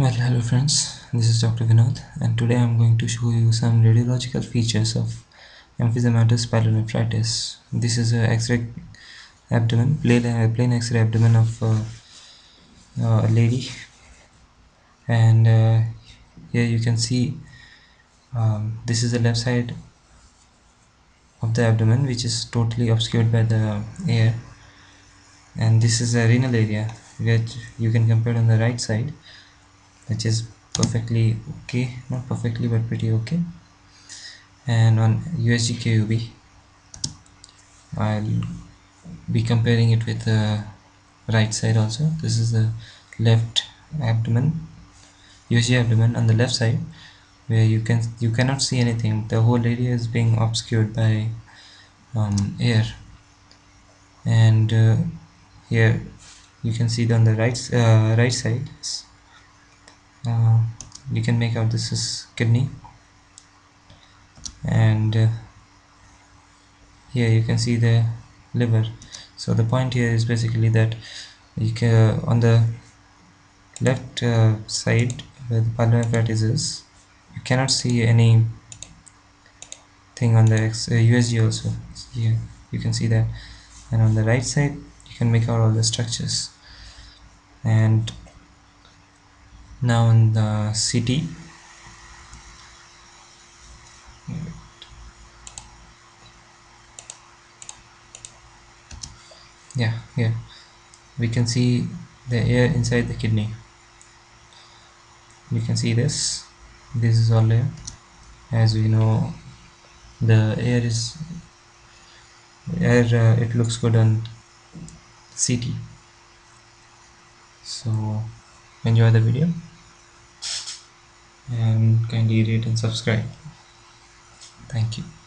Well, hello friends, this is Dr. Vinod, and today I am going to show you some radiological features of emphysematous pyelonephritis. This is an X-ray abdomen, plain X-ray abdomen of a lady, and here you can see this is the left side of the abdomen, which is totally obscured by the air, and this is the renal area, which you can compare on the right side, which is perfectly okay, not perfectly but pretty okay. And on USG KUB, I'll be comparing it with the right side also. This is the left abdomen, USG abdomen on the left side, where you cannot see anything. The whole area is being obscured by air. And here you can see it on the right side. You can make out this is kidney, and here you can see the liver. So the point here is basically that you can, on the left side where the pyelonephritis is, you cannot see any thing on the USG also. Here you can see that, and on the right side you can make out all the structures. And now on the CT, here we can see the air inside the kidney. You can see this is all air. As we know, the air is air. It looks good on CT. So enjoy the video, and kindly rate and subscribe. Thank you.